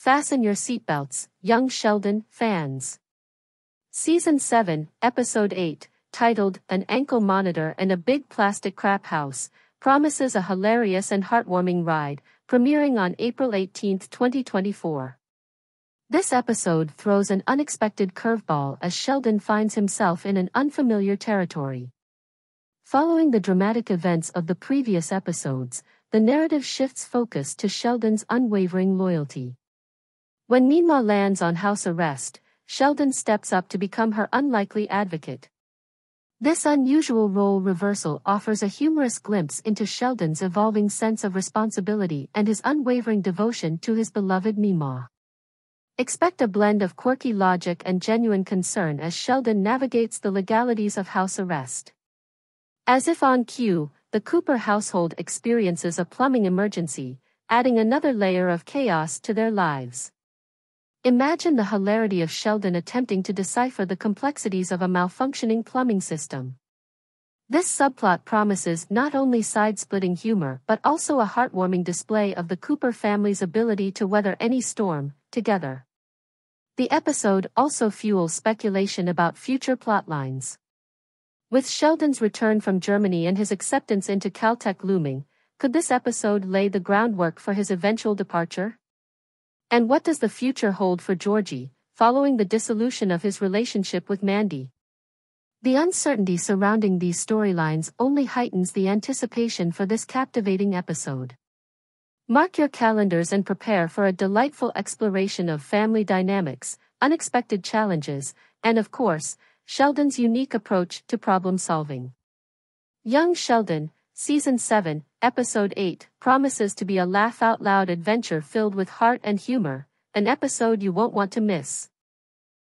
Fasten your seatbelts, Young Sheldon fans. Season 7, Episode 8, titled An Ankle Monitor and a Big Plastic Crap House, promises a hilarious and heartwarming ride, premiering on April 18, 2024. This episode throws an unexpected curveball as Sheldon finds himself in an unfamiliar territory. Following the dramatic events of the previous episodes, the narrative shifts focus to Sheldon's unwavering loyalty. When Meemaw lands on house arrest, Sheldon steps up to become her unlikely advocate. This unusual role reversal offers a humorous glimpse into Sheldon's evolving sense of responsibility and his unwavering devotion to his beloved Meemaw. Expect a blend of quirky logic and genuine concern as Sheldon navigates the legalities of house arrest. As if on cue, the Cooper household experiences a plumbing emergency, adding another layer of chaos to their lives. Imagine the hilarity of Sheldon attempting to decipher the complexities of a malfunctioning plumbing system. This subplot promises not only side-splitting humor but also a heartwarming display of the Cooper family's ability to weather any storm, together. The episode also fuels speculation about future plotlines. With Sheldon's return from Germany and his acceptance into Caltech looming, could this episode lay the groundwork for his eventual departure? And what does the future hold for Georgie, following the dissolution of his relationship with Mandy? The uncertainty surrounding these storylines only heightens the anticipation for this captivating episode. Mark your calendars and prepare for a delightful exploration of family dynamics, unexpected challenges, and of course, Sheldon's unique approach to problem-solving. Young Sheldon, Season 7, Episode 8, promises to be a laugh-out-loud adventure filled with heart and humor, an episode you won't want to miss.